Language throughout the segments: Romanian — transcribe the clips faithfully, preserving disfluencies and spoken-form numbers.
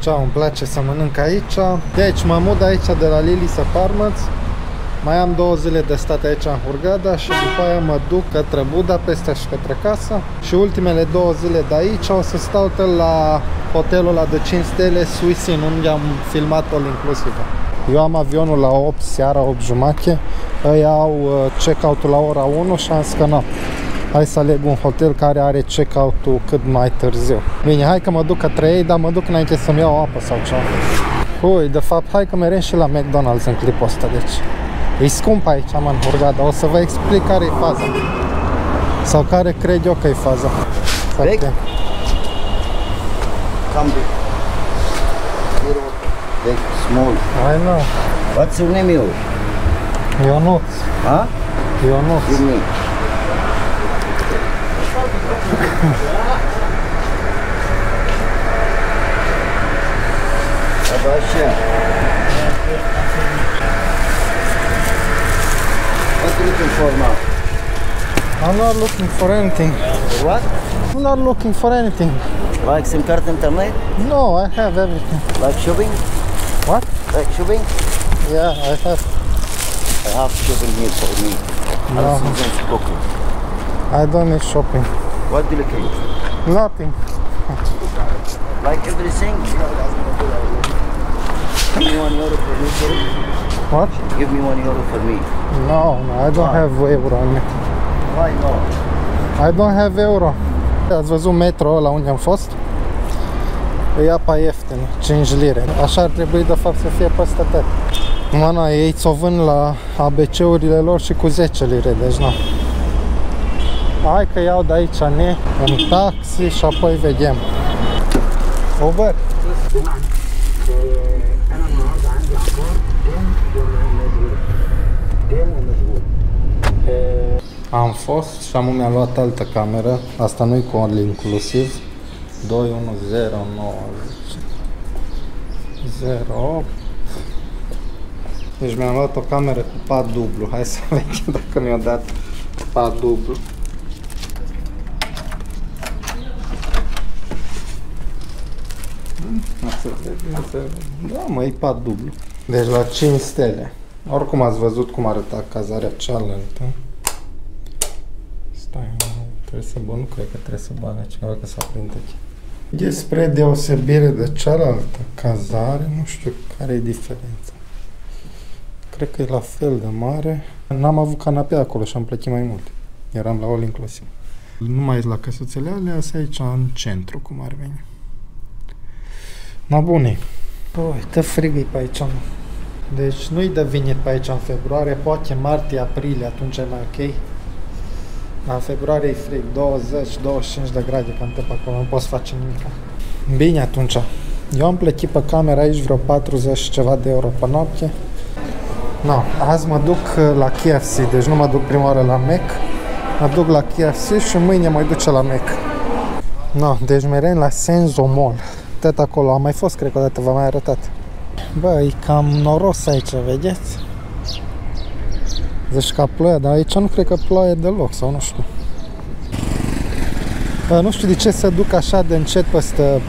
Ceau, îmi place să mănânc aici. De aici mă mut, aici de la Lili's Apartments. Mai am două zile de stat aici în Hurghada și după aia mă duc către Budapesta și către casă. Și ultimele două zile de aici o să stau la hotelul ăla de cinci stele Swiss Inn, unde am filmat all inclusive. Eu am avionul la opt seara, opt jumate. Îi au check-out-ul la ora unu și am scănat. Hai să aleg un hotel care are check-out-ul cât mai târziu. Bine, hai că mă duc către ei, dar mă duc înainte să-mi iau apă sau ceva. Ui, de fapt, hai că merem și la McDonald's în clipul ăsta, deci. E scump aici, am în Hurghada, o să vă explic care e faza. Sau care cred eu că e faza. Exact. Cam big. Big, small. I know. What's your name, you? Ionut. Ha? Ionut. Abaixa. What are you looking for now? I'm not looking for anything. What? I'm not looking for anything. Like SIM card, internet? No, I have everything. Like shopping? What? Like shopping? Yeah, I have. I have shopping here for me. No. I don't need shopping. What do you looking for? Nothing. Like everything? Give me one euro for me, sorry. What? Give me one euro for me. No, no, I don't Why? have euro on me. Why no? I don't have euro. Ați văzut metro ăla unde am fost? E apa ieftină, cinci lire. Așa ar trebui de fapt să fie peste tot. Mana, ei ți-o vând la A B C-urile lor și cu zece lire, deci nu. Hai că iau de aici ne un taxi și apoi vedem. Over. Am fost și am mi-a luat altă cameră. Asta nu e cu all inclusiv. doi unu zero nouă zero opt. Deci mi-am luat o cameră cu pat dublu. Hai să vedem dacă mi-a dat pat dublu. Da, mă, e pat dublu. Deci la cinci stele. Oricum ați văzut cum arăta cazarea cealaltă. Stai, trebuie să bun, cred că trebuie să bane cineva că s-a prins aici. Despre deosebire de cealaltă cazare, nu știu care e diferența. Cred că e la fel de mare. N-am avut canapea acolo și am plătit mai mult. Eram la all inclusive. Nu mai e la căsuțele alea, sunt aici în centru, cum ar veni. Na bune. Uite, frigii pe aici. Deci nu-i de vinit pe aici în februarie, poate martie, aprilie, atunci e mai ok. În februarie e frig, douăzeci douăzeci și cinci de grade, cam pe acolo, nu poți face nimic. Bine atunci. Eu am plătit pe camera aici vreo patruzeci și ceva de euro pe noapte. No, azi mă duc la K F C, deci nu mă duc prima oară la Mac. Mă duc la K F C și mâine mă duce la Mac. No, deci merem la Senzo Mall. Tot acolo, am mai fost, cred că o dată v-am mai arătat. Bă, e cam noros aici, vedeți? Deci ca ploaia, dar aici nu cred că ploaie deloc, sau nu știu. Bă, nu știu de ce se duc așa de încet peste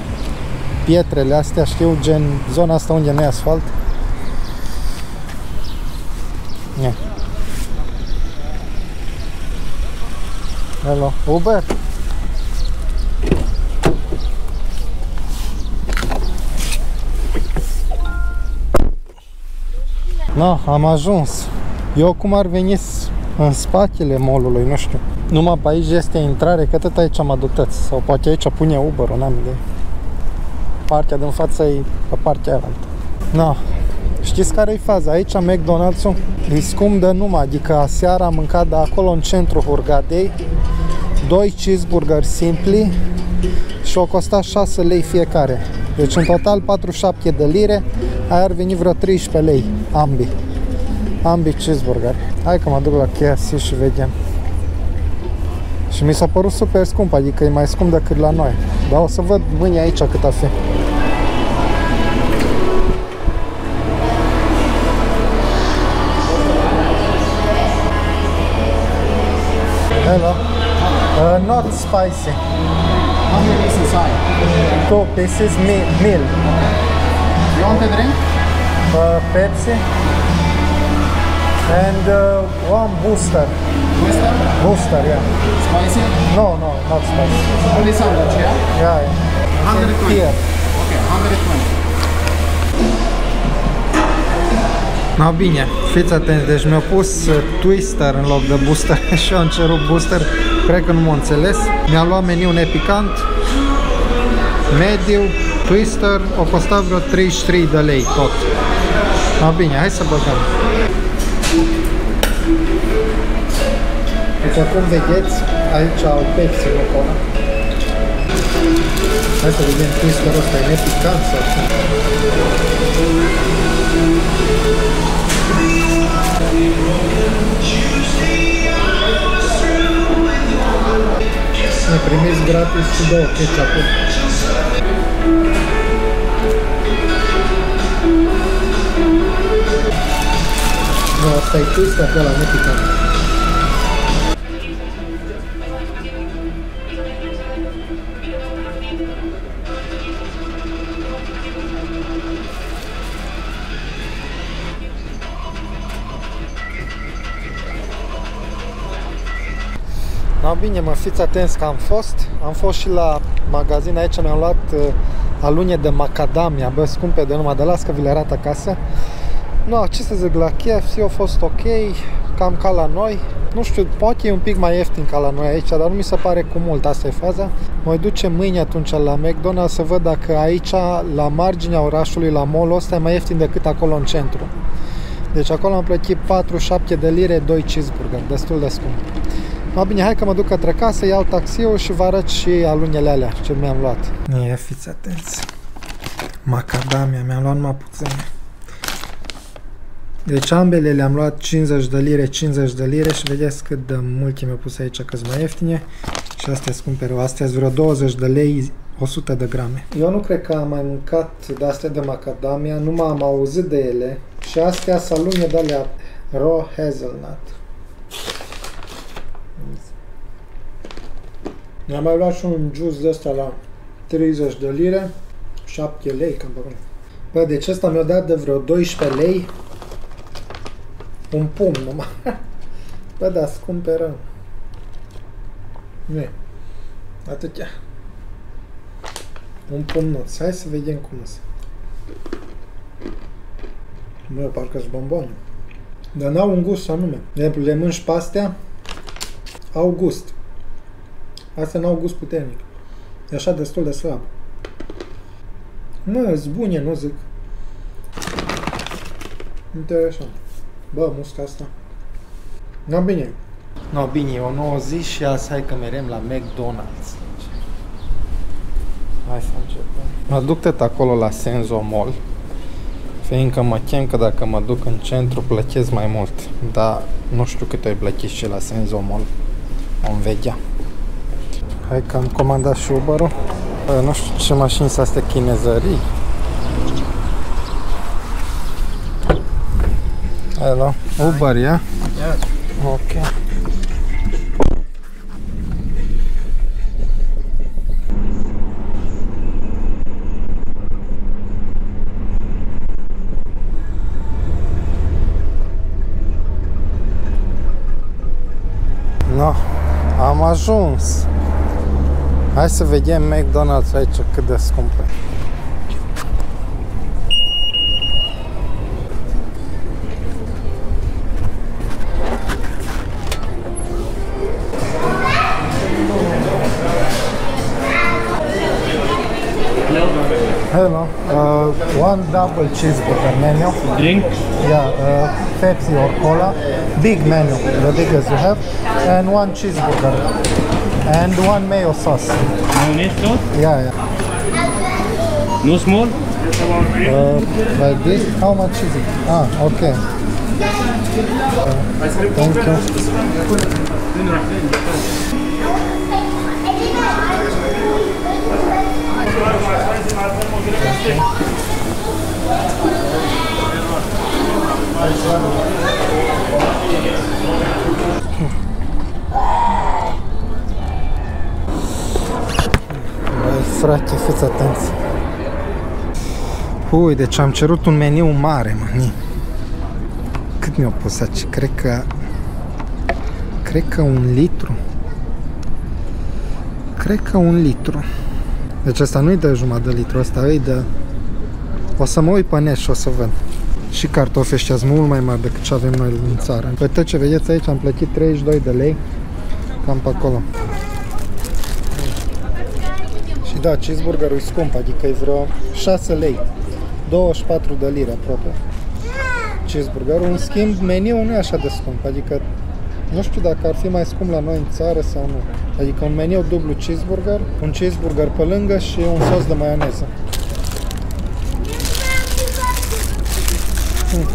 pietrele astea, știu, gen zona asta unde nu e asfalt. Ne. Hello, Uber? No, am ajuns. Eu cum ar veni în spatele mall-ului, nu știu. Numai pe aici este intrare, că tot aici am adoptat. Sau poate aici pune Uber-ul, n-am idee. Partea din față e pe partea aia altă. No, știți care e faza? Aici McDonald's-ul e scump de numai. Adică aseară am mâncat de acolo în centru Hurghadei doi cheeseburgeri simpli și o costa șase lei fiecare. Deci în total patruzeci și șapte de lire, aia ar veni vreo treisprezece lei, ambii. Ambii cheeseburgeri. Hai că mă duc la K F C și vedem. Și mi s-a părut super scump, adică e mai scump decât la noi. Dar o să văd mâine aici cât a fi. Hello. Uh, not spicy. How many is inside? two pieces meal. You want a drink? Uh, Pepsi. And uh, one booster. Booster? Booster, yeah. Spicy? No, no, not spicy. Only sandwich, yeah? Yeah, yeah. one twenty. Here. Okay, one twenty. No, bine, fiți atenți, deci mi-au pus Twister în loc de booster și eu am cerut booster, cred că nu m-au înțeles. Mi-am luat meniu nepicant, mediu, Twister, o costat vreo treizeci și trei de lei tot. No, bine, hai să băgăm. Deci acum vedeți, aici au Pepsi acolo. Hai să vedem Twisterul ăsta, e nepicant sau ce? Ne primiți gratis cu două ketchup-uri. No, asta e Twister pe ăla nepicant. No, bine, mă, fiți atenți că am fost. Am fost și la magazin, aici mi-am luat uh, alune de macadamia, bă, scumpe de numai, de las că vi le arată acasă. No, ce să zic, la K F C a fost ok, cam ca la noi. Nu știu, poate e un pic mai ieftin ca la noi aici, dar nu mi se pare cu mult, asta e faza. Mă duce mâine atunci la McDonald's să văd dacă aici, la marginea orașului, la mall-ul ăsta, e mai ieftin decât acolo în centru. Deci acolo am plătit patruzeci și șapte de lire, doi cheeseburger, destul de scump. Ma bine, hai că mă duc către casă, iau taxiul și vă arăt și alunele alea ce mi-am luat. Ia fiți atenți. Macadamia, mi-am luat numai puține. Deci ambele le-am luat cincizeci de lire, cincizeci de lire și vedeți cât de mult mi-au pus aici, că sunt mai ieftine. Și astea sunt cumpere, astea sunt vreo douăzeci de lei, o sută de grame. Eu nu cred că am mai mâncat de astea de macadamia, nu m-am auzit de ele. Și astea sunt alune de alea raw hazelnut. Mi-am mai luat și un juice de ăsta la treizeci de lire, șapte lei, cam pe acolo. Bă, deci ăsta mi-a dat de vreo doisprezece lei, un pumn numai. Bă, dar scump pe rău. Ne, atâtea. Un pumnuț, hai să vedem cum sunt. Bă, parcă sunt bomboane. Dar n-au un gust anume. De exemplu, le mânci pe astea, au gust. Astea n-au gust puternic. E așa destul de slab. Mă, zbunie, nu zic. Interesant. Bă, musca asta. No, bine. No, bine, e o nouă zi și azi hai că merem la McDonald's. Hai să începem. Mă duc tot acolo la Senzo Mall. Fiindcă mă chem că dacă mă duc în centru plătesc mai mult. Dar nu știu cât o-i plătiți și la Senzo Mall. Vom vedea. Hai că am comandat și Uber-ul. Nu știu ce mașini sunt astea chinezării. Hello, Uber, yeah? Yes. Ok. No, am ajuns. Hai să vedem McDonald's aici cât de scump e. Hello, uh, one double cheeseburger menu. Drink? Yeah, uh, Pepsi or cola. Big menu, the biggest you have, and one cheeseburger. And one mayo sauce. Mayonnaise sauce? Yeah, yeah. No small? Uh, like this? How much is it? Ah, okay. Uh, thank you. Okay. frate, fiți atenți. Ui, deci am cerut un meniu mare, mani. Cât mi-au pus aici? Cred că... Cred că un litru. Cred că un litru. Deci asta nu-i de jumătate de litru, asta e de... O să mă uit pe net și o să văd. Și cartofi ăștia sunt mult mai mari decât ce avem noi în țară. Pe tot ce vedeți aici am plătit treizeci și doi de lei. Cam pe acolo. Și da, cheeseburgerul e scump, adică e vreo șase lei. douăzeci și patru de lire aproape. Cheeseburgerul, în schimb, meniul nu e așa de scump, adică nu știu dacă ar fi mai scump la noi în țară sau nu. Adică un meniu dublu cheeseburger, un cheeseburger pe lângă și un sos de maioneză. Hmm.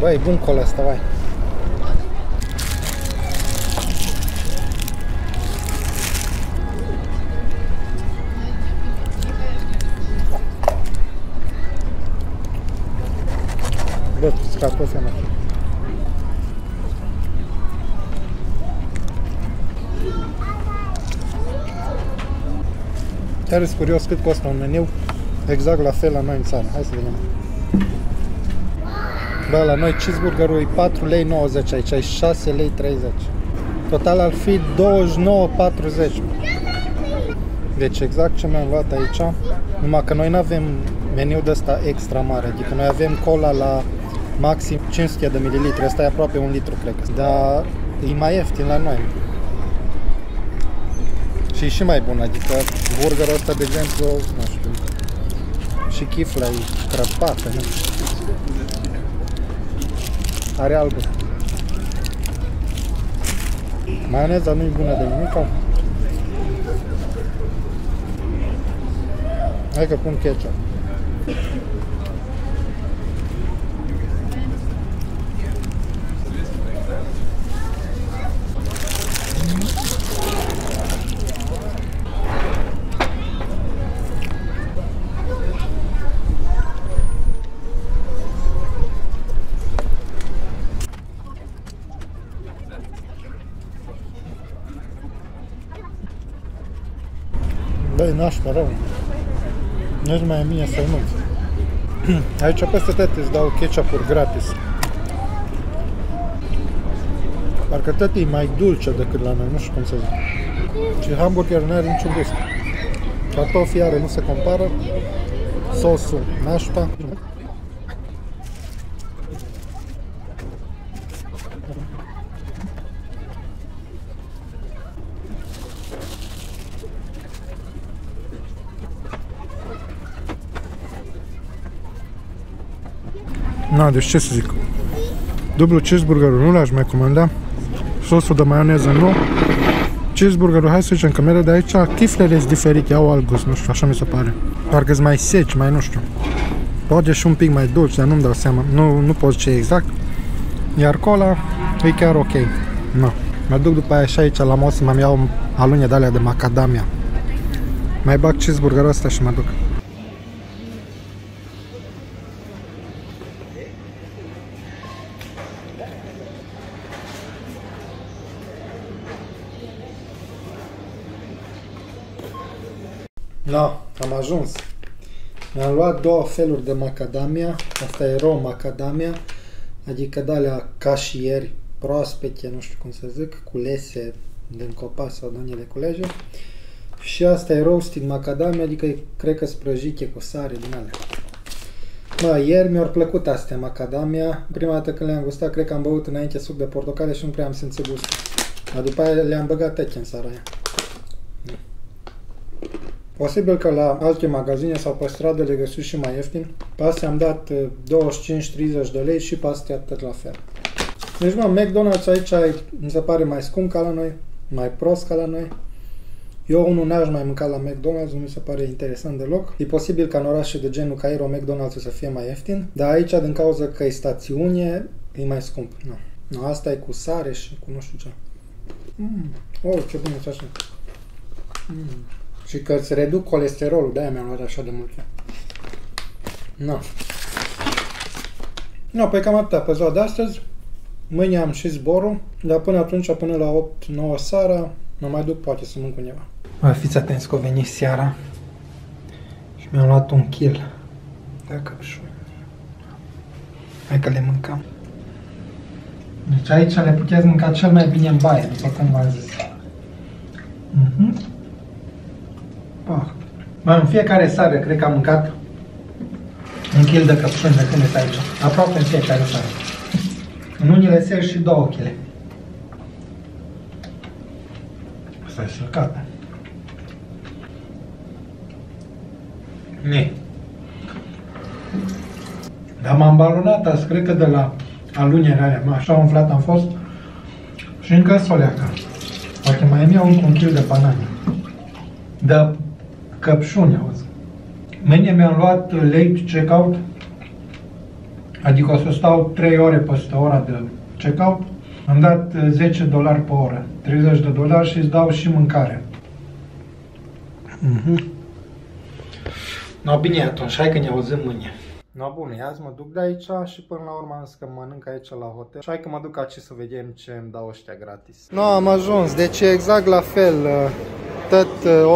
Bă, e bun col asta, vai. Bă, scapă ăsta, mă. Chiar ești curios cât costă un meniu exact la fel la noi în țară. Hai să vedem. Bă, la noi cheeseburgerul e patru lei nouăzeci, aici e șase lei treizeci. Total ar fi douăzeci și nouă patruzeci. Deci exact ce mi-am luat aici. Numai că noi nu avem meniu de ăsta extra mare. Adică noi avem cola la maxim cinci sute de mililitri. Asta e aproape un litru, cred. Dar e mai ieftin la noi. Și e și mai bun, adică burgerul ăsta, de exemplu, nu știu, și chifla e crăpată, nu? Are albă. Maioneza nu e bună de nimic. Hai că pun ketchup. Băi, nașpa, rău. Nu-și mai e mine să-i mulți. Aici peste tot îți dau ketchup-uri gratis. Parcă tot e mai dulce decât la noi, nu știu cum să zic. Și hamburgerul nu are niciun gust. Cartofii are, nu se compară. Sosul, nașpa. Na, deci ce să zic, dublu cheeseburgerul nu l-aș mai comanda, sosul de maioneză nu, cheeseburgerul, hai să zicem că mereu de aici, chiflele sunt diferite, au alt gust, nu știu, așa mi se pare. Parcă-s mai seci, mai nu știu, poate și un pic mai dulci, dar nu-mi dau seama, nu, nu pot ce exact, iar cola e chiar ok. Na, mă duc după aia și aici la mall să mă iau alune de alea de macadamia, mai bag cheeseburgerul ăsta și mă duc. Da, am ajuns. Mi-am luat două feluri de macadamia. Asta e raw macadamia, adică de alea ca și ieri, proaspete, nu știu cum să zic, culese din copaci sau din ele culeje. Și asta e roasted macadamia, adică cred că sprăjite cu sare din alea. Mă, ieri mi-au plăcut astea macadamia. Prima dată când le-am gustat, cred că am băut înainte suc de portocale și nu prea am simțit gustul. Dar după aia le-am băgat tăci în sarea aia. Posibil că la alte magazine sau pe stradă le găsiți și mai ieftin. Pe astea am dat douăzeci și cinci treizeci de lei și pe astea tot la fel. Deci, mă, McDonald's aici ai, mi se pare mai scump ca la noi, mai prost ca la noi. Eu unul n-aș mai mânca la McDonald's, nu mi se pare interesant deloc. E posibil ca în orașe de genul Cairo McDonald's să fie mai ieftin, dar aici, din cauza că e stațiune, e mai scump. Nu. No, asta e cu sare și cu nu știu ce. Mm. Oh, ce bun e așa. Mm. Și că îți reduc colesterolul, de-aia mi-am luat așa de multe. Nu. No. Nu, no, păi cam atât pe ziua de astăzi. Mâine am și zborul, dar până atunci, până la opt nouă seara, mă mai duc poate să mânc undeva. Bă, fiți atenți că o veni seara și mi-am luat un kill. Dacă și hai că le mâncam. Deci aici le puteți mânca cel mai bine în baie, după cum v-am zis. Mm-hmm. Bă, în fiecare seară cred că am mâncat un kil de căpșuni de când este aici. Aproape în fiecare seară. În unele seri și două kg. Asta e sărcat. Ne. Dar m-am balonat azi, cred că de la alunerea alea, așa umflat am fost și încă soleaca. Poate mai am eu încă un kil de banane. De căpșuni, auzi. Mâine mi-am luat late check-out, adică o să stau trei ore peste ora de check-out. Am dat zece dolari pe oră, treizeci de dolari și îți dau și mâncare. Mm-hmm. No, bine atunci, hai că ne auzim mâine. No, bun, azi mă duc de aici și până la urmă am zis că mănânc aici la hotel. Și hai că mă duc aici să vedem ce îmi dau ăștia gratis. No, am ajuns, deci e exact la fel. Tot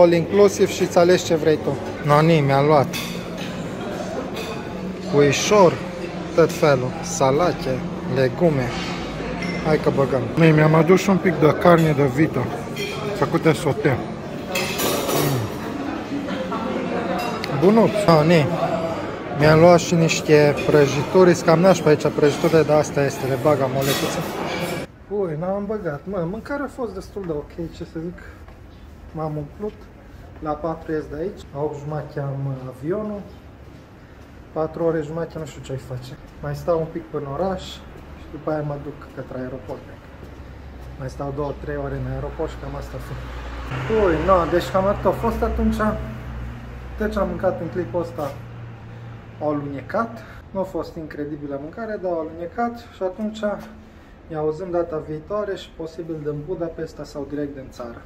all inclusiv și îți alegi ce vrei tu. No, ni, mi-am luat puișor, tot felul, salate, legume. Hai că băgăm. Ni, mi-am adus un pic de carne de vită făcute sote. Mm. Bunuț. No, ni, mi-am luat și niște prăjituri. Cam n-aș pe aici prăjituri, dar asta este, le bag am o lecuță. Ui, n-am băgat, mă, mâncarea a fost destul de ok, ce să zic. M-am umplut, la patru ies de aici, la opt jumate am avionul, patru ore jumate nu știu ce-ai face. Mai stau un pic până oraș și după aia mă duc către aeroport. Mai stau două trei ore în aeroport și cam asta a fost. Ui, no, deci cam atât a fost atunci. Deci am mâncat în clipul ăsta, au alunecat. Nu a fost incredibilă mâncare, dar au alunecat și atunci ne auzim data viitoare și posibil din Budapesta sau direct din țară.